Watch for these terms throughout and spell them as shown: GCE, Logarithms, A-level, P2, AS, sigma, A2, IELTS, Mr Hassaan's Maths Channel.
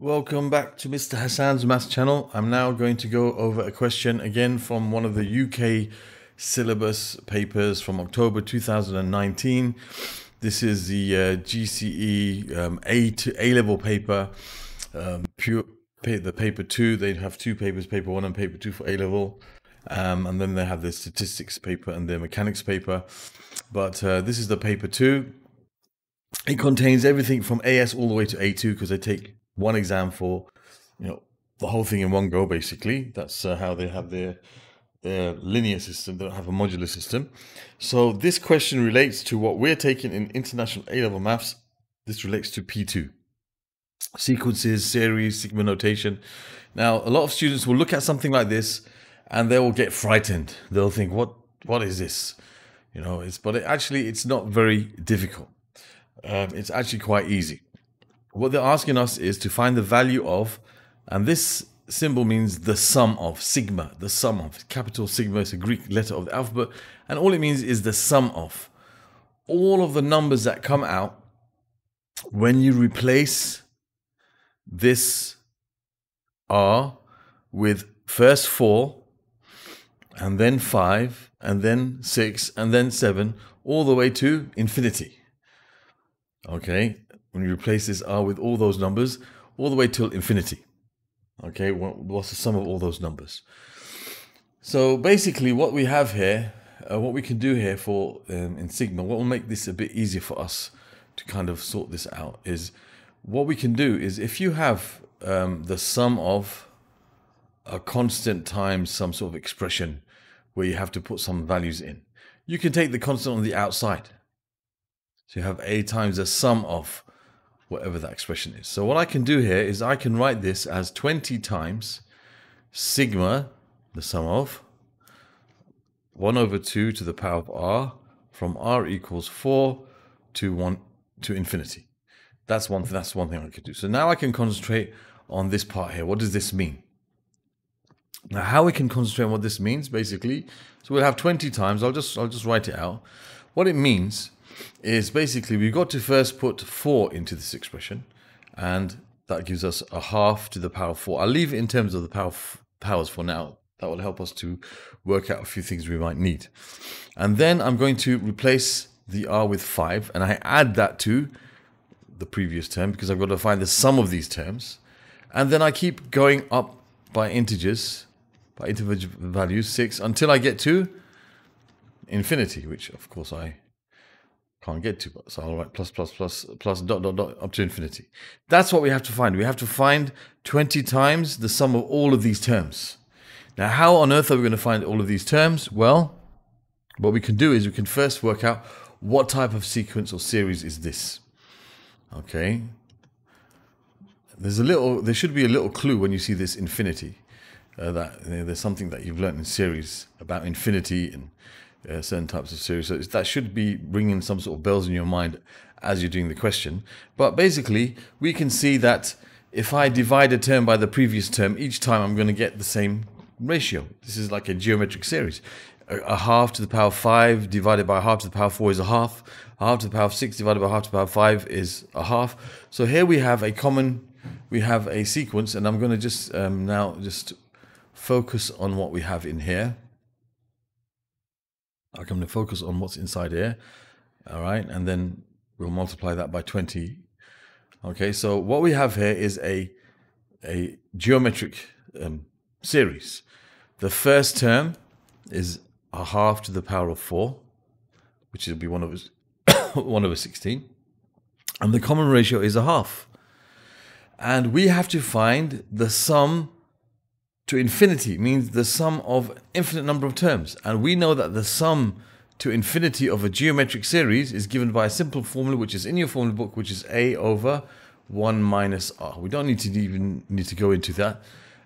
Welcome back to Mr. Hassan's Maths channel. I'm now going to go over a question again from one of the UK syllabus papers from October 2019. This is the GCE A-level paper, the paper 2. They have two papers, paper 1 and paper 2 for A-level. And then they have their statistics paper and their mechanics paper. But this is the paper 2. It contains everything from AS all the way to A2 because they take one exam for, you know, the whole thing in one go, basically. That's how they have their linear system. They don't have a modular system. So this question relates to what we're taking in International A-Level Maths. This relates to P2. Sequences, series, sigma notation. Now, a lot of students will look at something like this and they will get frightened. They'll think, what is this? You know, but actually it's not very difficult. It's actually quite easy. What they're asking us is to find the value of, and this symbol means the sum of, sigma, the sum of, capital sigma, it's a Greek letter of the alphabet, and all it means is the sum of all of the numbers that come out when you replace this R with first 4, and then 5, and then 6, and then 7, all the way to infinity. Okay? When you replace this R with all those numbers, all the way till infinity. Okay, what's the sum of all those numbers? So basically what we have here, what we can do here for in sigma, what will make this a bit easier for us to kind of sort this out is, what we can do is if you have the sum of a constant times some sort of expression where you have to put some values in, you can take the constant on the outside. So you have A times the sum of whatever that expression is. So what I can do here is I can write this as 20 times sigma, the sum of 1 over 2 to the power of R, from R equals 4 to 1 to infinity. That's one thing I could do. So now I can concentrate on this part here. What does this mean? Now how we can concentrate on what this means basically, so we'll have 20 times, I'll just write it out. What it means is basically we've got to first put 4 into this expression, and that gives us a half to the power of 4. I'll leave it in terms of the powers for now. That will help us to work out a few things we might need. And then I'm going to replace the R with 5, and I add that to the previous term because I've got to find the sum of these terms. And then I keep going up by integers, by integer values, 6, until I get to infinity, which of course I can't get to, so I'll write plus, plus, plus, plus, dot, dot, dot, up to infinity. That's what we have to find. We have to find 20 times the sum of all of these terms. Now, how on earth are we going to find all of these terms? Well, what we can do is we can first work out what type of sequence or series is this. Okay. There should be a little clue when you see this infinity, that there's something that you've learned in series about infinity and certain types of series. So that should be ringing some sort of bells in your mind as you're doing the question. But basically, we can see that if I divide a term by the previous term, each time I'm going to get the same ratio. This is like a geometric series. A half to the power of 5 divided by a half to the power of 4 is a half. A half to the power of 6 divided by a half to the power of 5 is a half. So here we have a sequence, and I'm going to just now just focus on what we have in here. I'm going to focus on what's inside here, all right, and then we'll multiply that by 20. Okay, so what we have here is a geometric series. The first term is a half to the power of 4, which will be 1 over 16, and the common ratio is a half. And we have to find the sum to infinity, means the sum of an infinite number of terms. And we know that the sum to infinity of a geometric series is given by a simple formula, which is in your formula book, which is A over 1 minus R. We don't even need to go into that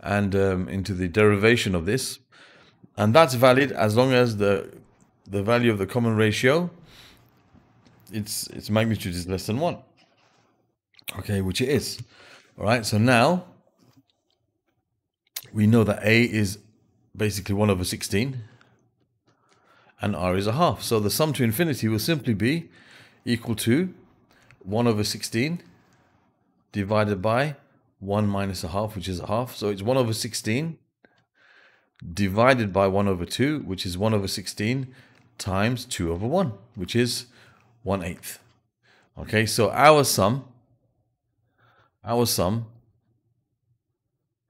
and into the derivation of this. And that's valid as long as the value of the common ratio, its magnitude is less than 1. Okay, which it is. All right, so now we know that A is basically 1 over 16 and R is a half. So the sum to infinity will simply be equal to 1 over 16 divided by 1 minus a half, which is a half. So it's 1 over 16 divided by 1 over 2, which is 1 over 16 times 2 over 1, which is 1/8. Okay, so our sum,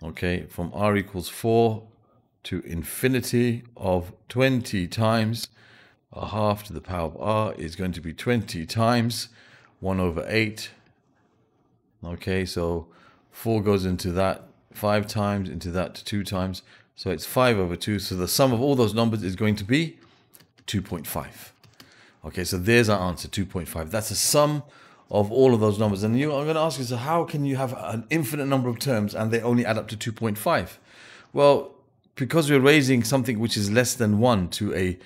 okay, from r equals 4 to infinity of 20 times a half to the power of r is going to be 20 times 1 over 8. Okay, so 4 goes into that 5 times, into that 2 times. So it's 5 over 2. So the sum of all those numbers is going to be 2.5. Okay, so there's our answer, 2.5. That's the sum of all of those numbers. And I'm going to ask you, so how can you have an infinite number of terms and they only add up to 2.5? Well, because we're raising something which is less than 1 to a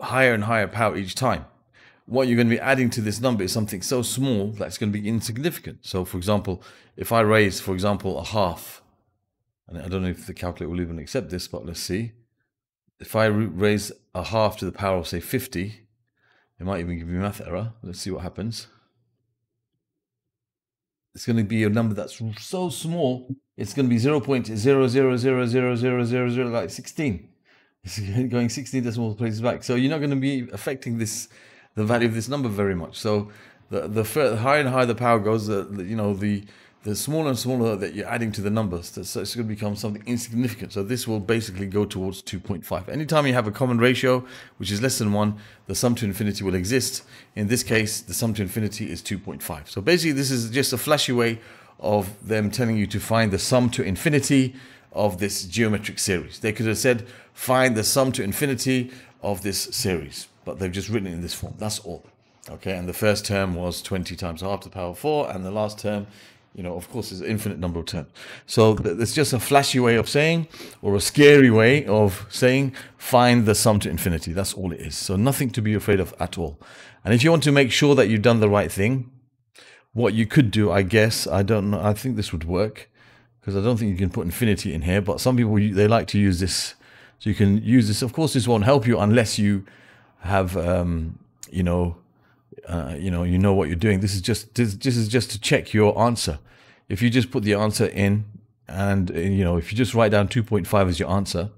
higher and higher power each time, what you're going to be adding to this number is something so small that's going to be insignificant. So, for example, if I raise, for example, a half, and I don't know if the calculator will even accept this, but let's see. If I raise a half to the power of, say, 50, it might even give me a math error. Let's see what happens. It's going to be a number that's so small, it's going to be 0.0000000, like 16. It's going 16 decimal places back. So you're not going to be affecting this, the value of this number very much. So the higher and higher the power goes, the smaller and smaller that you're adding to the numbers, so it's going to become something insignificant. So this will basically go towards 2.5. Anytime you have a common ratio, which is less than 1, the sum to infinity will exist. In this case, the sum to infinity is 2.5. So basically, this is just a flashy way of them telling you to find the sum to infinity of this geometric series. They could have said, find the sum to infinity of this series, but they've just written it in this form. That's all. Okay, and the first term was 20 times half to the power of 4, and the last term, of course, is an infinite number of terms. So it's just a flashy way of saying, or a scary way of saying, find the sum to infinity. That's all it is. So nothing to be afraid of at all. And if you want to make sure that you've done the right thing, what you could do, I guess, I don't know, I think this would work, because I don't think you can put infinity in here, but some people, they like to use this. So you can use this. Of course, this won't help you unless you have, you know what you're doing. This is just to check your answer. If you just put the answer in, and if you just write down 2.5 as your answer,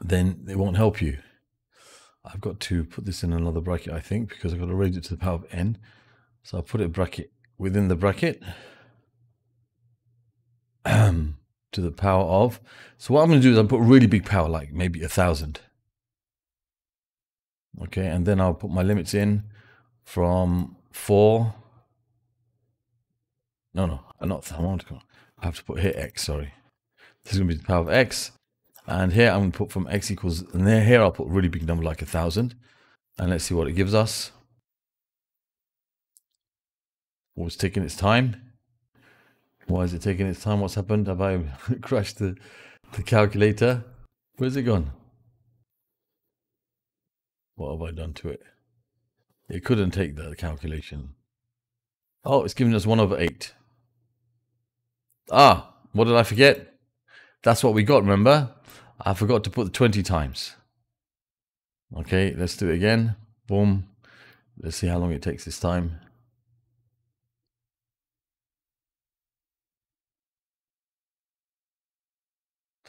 then it won't help you. I've got to put this in another bracket, I think, because I've got to raise it to the power of n. So I'll put a bracket within the bracket to the power of. So what I'm going to do is I'll put really big power, like maybe 1,000. Okay, and then I'll put my limits in from 4. No, not. I have to put here x, sorry. This is going to be the power of x. And here I'm going to put from x equals, and here I'll put a really big number like 1,000. And let's see what it gives us. Well, it's taking its time. Why is it taking its time? What's happened? Have I crashed the calculator? Where's it gone? What have I done to it? It couldn't take the calculation. Oh, it's giving us 1 over 8. Ah, what did I forget? That's what we got, remember? I forgot to put the 20 times. Okay, let's do it again. Boom. Let's see how long it takes this time.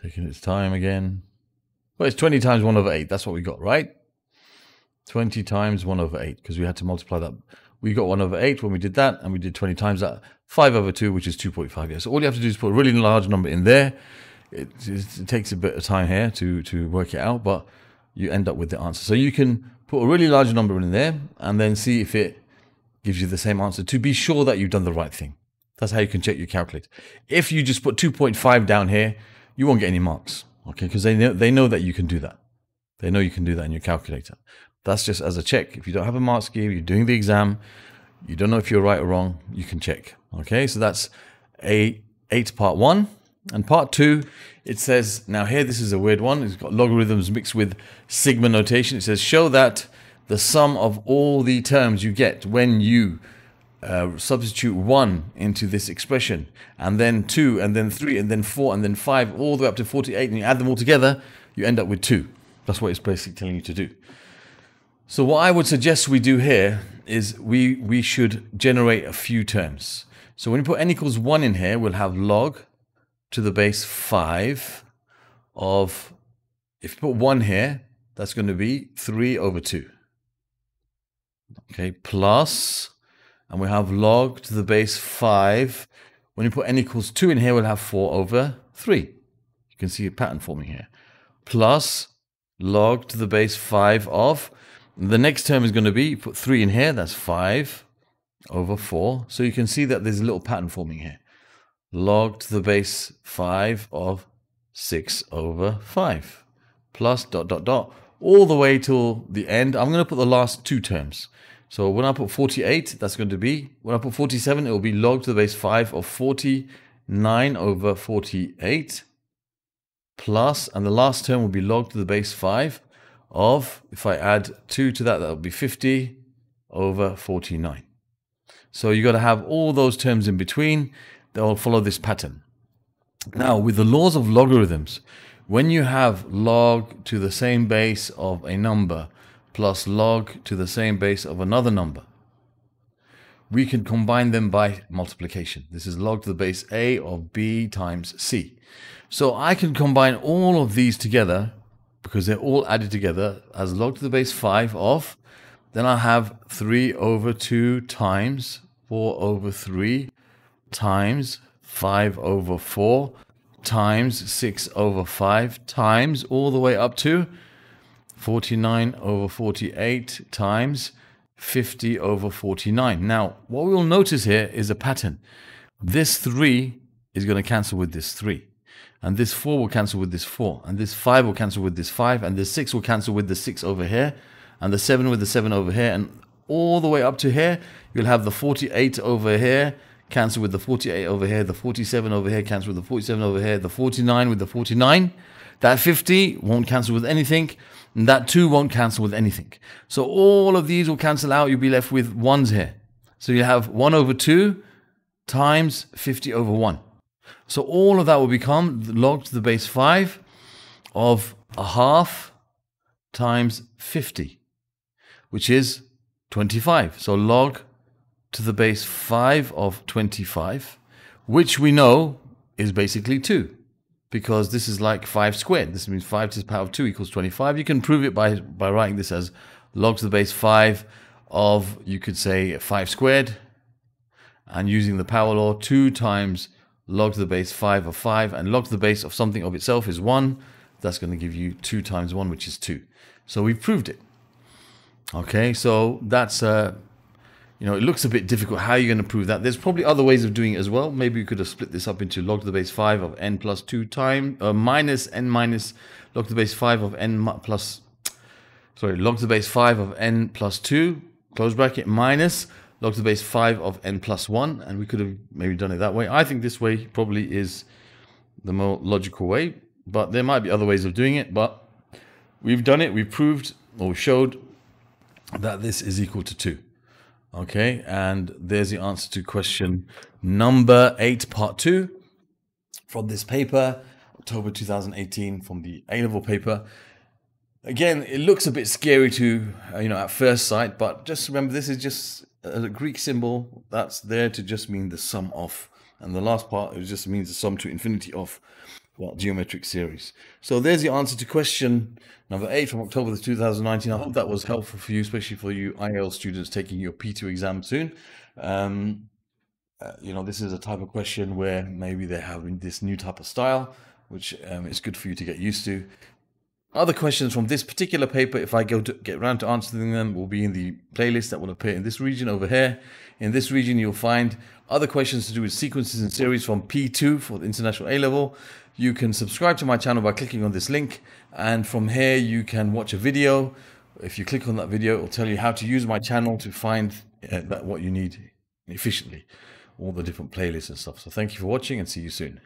Taking its time again. Well, it's 20 times 1 over 8. That's what we got, right? 20 times 1 over 8, because we had to multiply that. We got 1 over 8 when we did that, and we did 20 times that. 5 over 2, which is 2.5. Yeah. So all you have to do is put a really large number in there. It takes a bit of time here to work it out, but you end up with the answer. So you can put a really large number in there and then see if it gives you the same answer to be sure that you've done the right thing. That's how you can check your calculator. If you just put 2.5 down here, you won't get any marks, okay? Because they know that you can do that. They know you can do that in your calculator. That's just as a check. If you don't have a mark scheme, you're doing the exam, you don't know if you're right or wrong, you can check. Okay, so that's A8 part 1. And part 2, it says, now here this is a weird one. It's got logarithms mixed with sigma notation. It says, show that the sum of all the terms you get when you substitute 1 into this expression, and then 2, and then 3, and then 4, and then 5, all the way up to 48, and you add them all together, you end up with 2. That's what it's basically telling you to do. So what I would suggest we do here is we should generate a few terms. So when you put n equals 1 in here, we'll have log to the base 5 of, if you put 1 here, that's going to be 3/2. Okay, plus, and we have log to the base 5. When you put n equals 2 in here, we'll have 4/3. You can see a pattern forming here. Plus log to the base 5 of, the next term is going to be, put 3 in here, that's 5/4. So you can see that there's a little pattern forming here. Log to the base 5 of 6/5. Plus ... all the way till the end. I'm going to put the last two terms. So when I put 48, that's going to be, when I put 47, it will be log to the base 5 of 49/48. Plus, and the last term will be log to the base 5 of, if I add 2 to that, that'll be 50/49. So you got to have all those terms in between. They'll follow this pattern. Now, with the laws of logarithms, when you have log to the same base of a number plus log to the same base of another number, we can combine them by multiplication. This is log to the base a of b times c. So I can combine all of these together, because they're all added together, as log to the base 5 of, then I have 3/2 times 4/3 times 5/4 times 6/5 times all the way up to 49/48 times 50/49. Now, what we'll notice here is a pattern. This 3 is going to cancel with this 3. And this 4 will cancel with this 4. And this 5 will cancel with this 5. And this 6 will cancel with the 6 over here. And the 7 with the 7 over here. And all the way up to here, you'll have the 48 over here cancel with the 48 over here. The 47 over here cancel with the 47 over here. The 49 with the 49. That 50 won't cancel with anything. And that 2 won't cancel with anything. So all of these will cancel out. You'll be left with 1s here. So you have 1/2 times 50/1. So all of that will become log to the base 5 of 1/2 times 50, which is 25. So log to the base 5 of 25, which we know is basically 2, because this is like 5 squared. This means 5 to the power of 2 equals 25. You can prove it by writing this as log to the base 5 of, you could say, 5 squared, and using the power law, 2 times log to the base 5 of 5, and log to the base of something of itself is 1. That's going to give you 2 times 1, which is 2. So we've proved it. Okay, so that's, it looks a bit difficult. How are you going to prove that? There's probably other ways of doing it as well. Maybe you could have split this up into log to the base 5 of n plus 2 times, minus n minus log to the base 5 of n plus, log to the base 5 of n plus 2, close bracket, minus log to the base 5 of n plus 1, and we could have maybe done it that way. I think this way probably is the more logical way, but there might be other ways of doing it. But we've done it, we've proved or showed that this is equal to 2. Okay, and there's the answer to question number 8, part 2, from this paper, October 2018, from the A-level paper. Again, it looks a bit scary to, at first sight, but just remember this is just a Greek symbol that's there to just mean the sum of, and the last part, it just means the sum to infinity of what geometric series. So there's the answer to question number 8 from October 2019. I hope that was helpful for you, especially for you IELTS students taking your P2 exam soon. This is a type of question where maybe they're having this new type of style, which is good for you to get used to. Other questions from this particular paper, if I get around to answering them, will be in the playlist that will appear in this region over here. In this region, you'll find other questions to do with sequences and series from P2 for the International A-Level. You can subscribe to my channel by clicking on this link. And from here, you can watch a video. If you click on that video, it will tell you how to use my channel to find what you need efficiently, all the different playlists and stuff. So thank you for watching and see you soon.